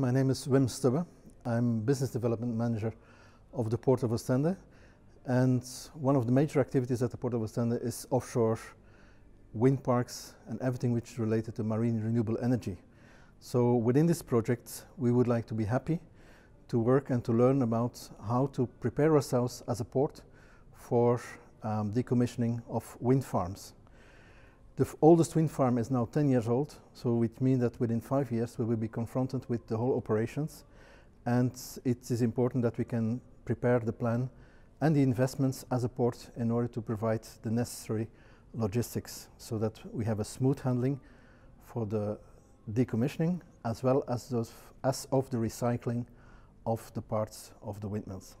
My name is Wim Stubbe. I'm Business Development Manager of the Port of Oostende, and one of the major activities at the Port of Oostende is offshore wind parks and everything which is related to marine renewable energy. So within this project we would like to be happy to work and to learn about how to prepare ourselves as a port for decommissioning of wind farms. The oldest wind farm is now 10 years old, so it means that within 5 years we will be confronted with the whole operations, and it is important that we can prepare the plan and the investments as a port in order to provide the necessary logistics so that we have a smooth handling for the decommissioning as well as of the recycling of the parts of the windmills.